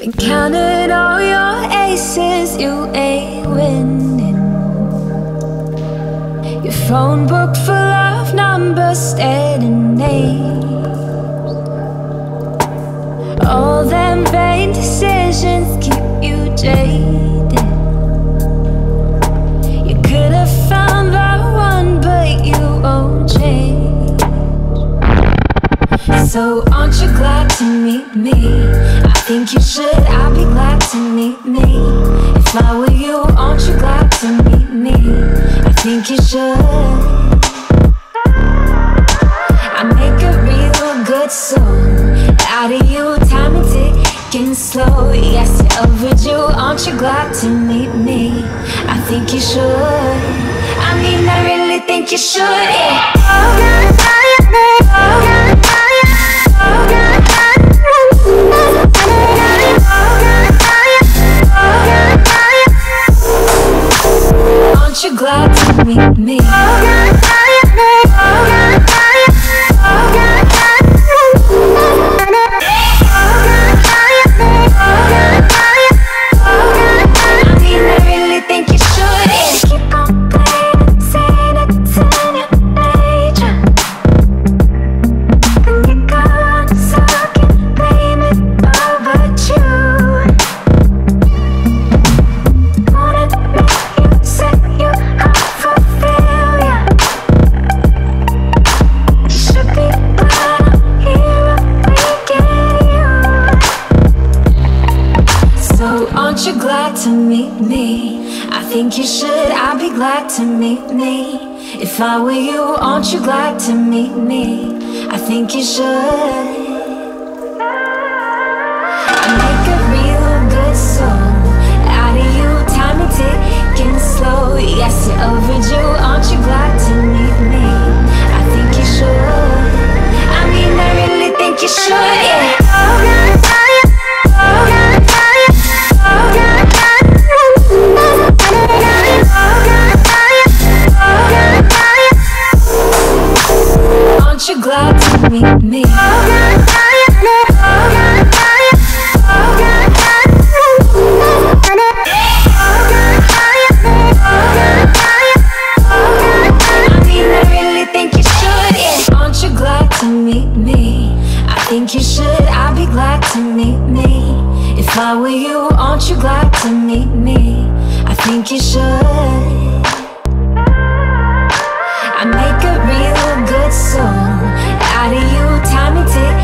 Been counting all your aces, you ain't winning. Your phone book full of numbers, staring names. All them vain decisions keep you jaded. You could have found that one, but you won't change. So aren't you glad to meet me? Think you should, I'd be glad to meet me. If I were you, aren't you glad to meet me? I think you should. I make a real good song out of you, time is ticking slow. Yes, you're overdue, aren't you glad to meet me? I think you should. I mean, I really think you should, yeah. Aren't you glad to meet me? I mean, I really think you should. Keep on playing, saying it's in your nature. Then you go on sucking, blame it all but you. Wanna make you say aren't you glad to meet me? I think you should, I'd be glad to meet me. If I were you, aren't you glad to meet me? I think you should. I make a real good song out of you, time is ticking slow. Yes, you're overdue, aren't you glad to meet me? I think you should. I mean, I really think you should, yeah. Aren't you glad to meet me? I mean, I really think you should, yeah. Aren't you glad to meet me? I think you should, I'd be glad to meet me. If I were you, aren't you glad to meet me? I think you should. I make a real good song out of you, time is ticking.